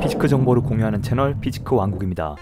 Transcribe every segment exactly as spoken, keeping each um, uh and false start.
피지크 정보를 공유하는 채널 피지크 왕국입니다.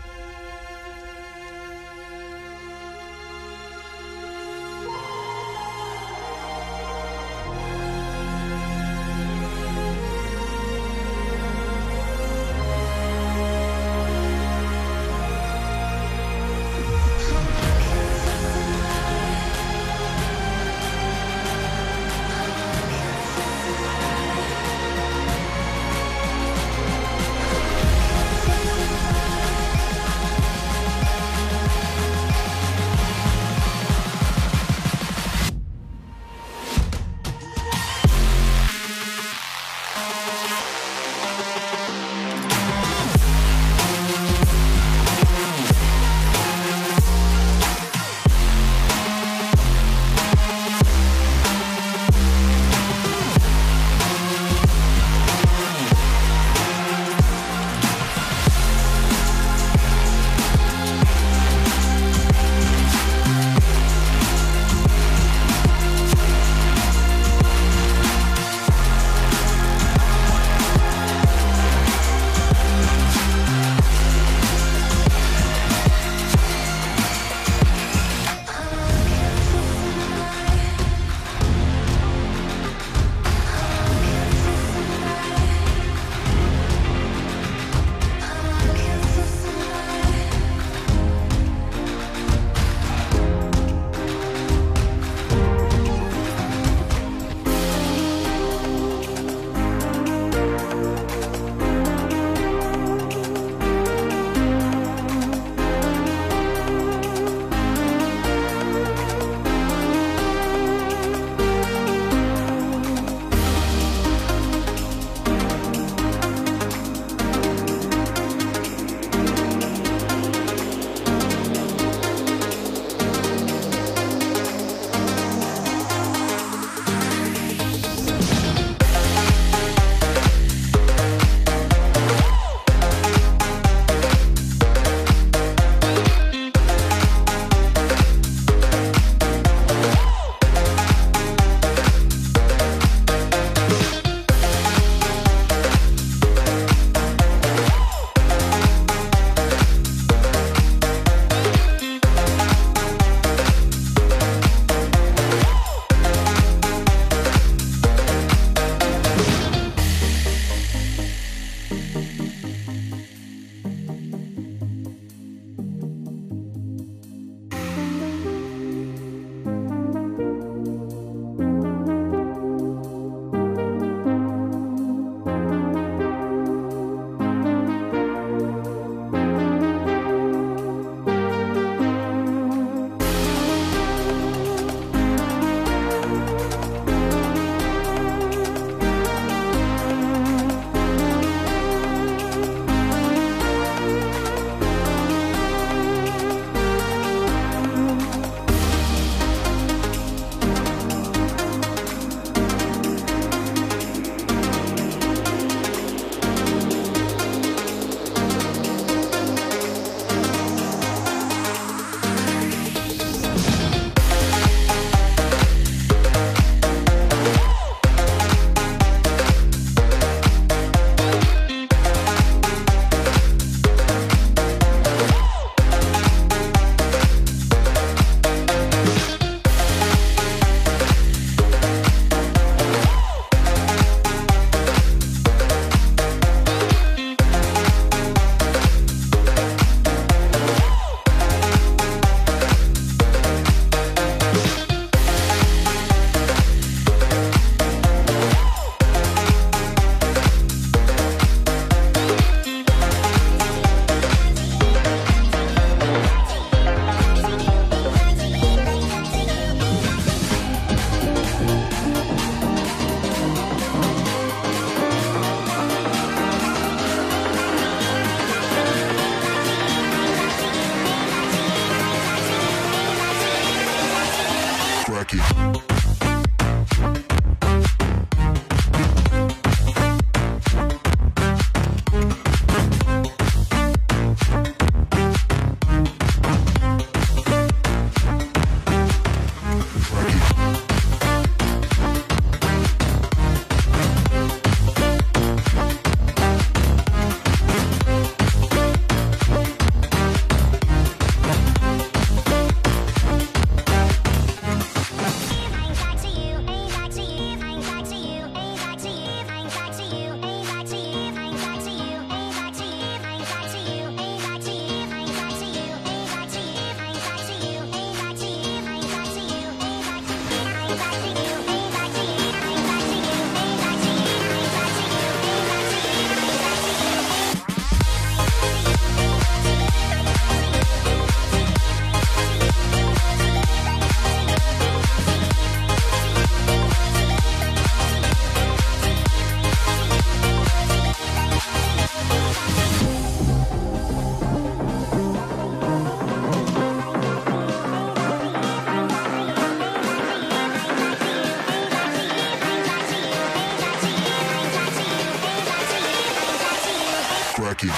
cracking.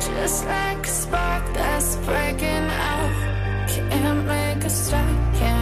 Just like a spark that's breaking out, can't make a stop. Can't